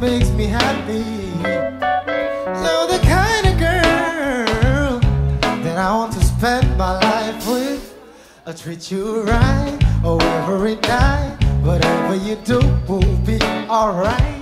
just makes me happy. You're the kind of girl that I want to spend my life with. I'll treat you right, oh, every night. Whatever you do will be alright.